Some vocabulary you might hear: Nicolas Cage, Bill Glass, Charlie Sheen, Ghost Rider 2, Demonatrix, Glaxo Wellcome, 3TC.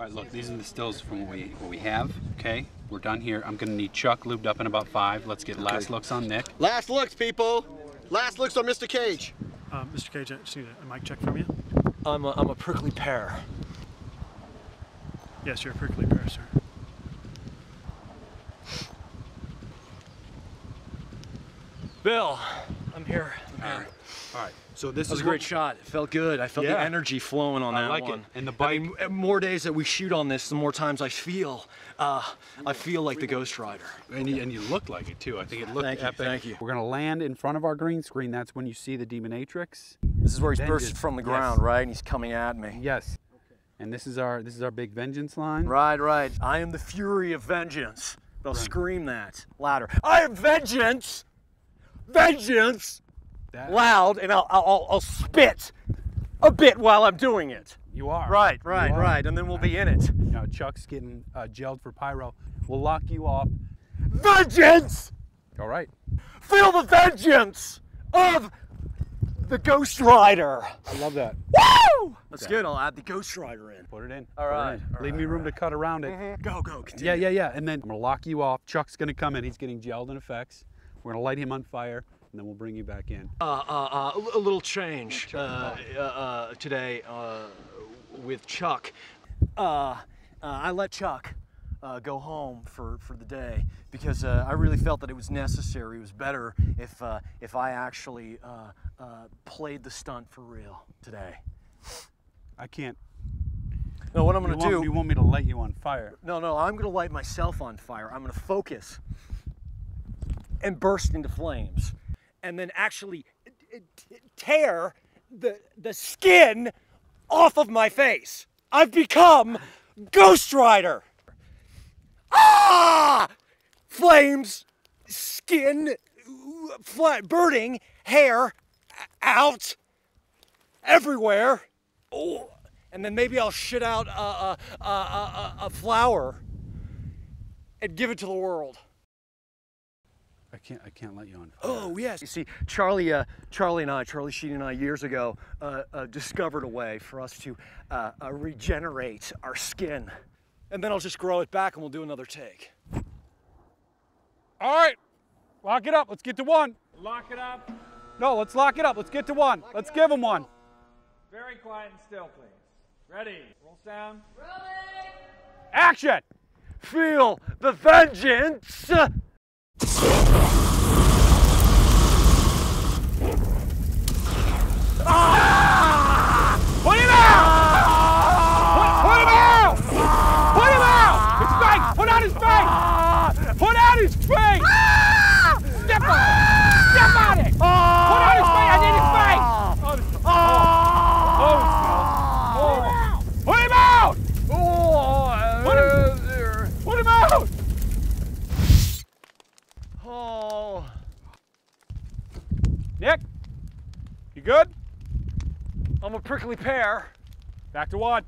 All right, look, these are the stills from what we have, okay? We're done here. I'm gonna need Chuck lubed up in about 5. Let's get last looks on Nick. Last looks, people! Last looks on Mr. Cage. Mr. Cage, I just need a mic check from you. I'm a prickly pear. Yes, you're a prickly pear, sir. Bill, I'm here. All right. So this was a great shot. It felt good. I felt the energy flowing on that one. And the bike. I mean, more days that we shoot on this, the more times I feel like the Ghost Rider. And you look like it too. I think it looked epic. Thank you. We're gonna land in front of our green screen. That's when you see the Demonatrix. This is where he's bursted from the ground, right? And he's coming at me. Yes. And this is our big vengeance line. Right. I am the fury of vengeance. They'll scream that louder. I am vengeance. Vengeance! That. Loud, and I'll spit a bit while I'm doing it. You are. Right, and then we'll be in it. You know, Chuck's getting gelled for pyro. We'll lock you off. Vengeance! All right. Feel the vengeance of the Ghost Rider. I love that. Woo! That's good, I'll add the Ghost Rider in. Put it in. All right. Leave me room to cut around it. Go, continue. Yeah, and then I'm gonna lock you off. Chuck's gonna come in, he's getting gelled in effects. We're gonna light him on fire, and then we'll bring you back in. A little change today with Chuck. I let Chuck go home for the day because I really felt that it was necessary. It was better if I actually played the stunt for real today. I can't. No, what I'm gonna do? You want me to light you on fire? No, I'm gonna light myself on fire. I'm gonna focus and burst into flames, and then actually tear the skin off of my face. I've become Ghost Rider. Ah! Flames, skin, burning, hair out everywhere. Oh, and then maybe I'll shit out a flower and give it to the world. I can't let you on fire. Oh yes. You see, Charlie Sheen and I, years ago, discovered a way for us to regenerate our skin, and then I'll just grow it back, and we'll do another take. All right, lock it up. Let's get to one. Lock it up. No, let's lock it up. Let's get to one. Let's give him one. Very quiet and still, please. Ready. Roll sound. Rolling. Action. Feel the vengeance. Ah! Put him out! Put him out! His face! Put out his face! Put out his face! Ah! Step on it! Step on it! Ah! Put out his face! I need his face! Oh! Put him out! Put him out! Oh! Nick, you good? I'm a prickly pear. Back to one.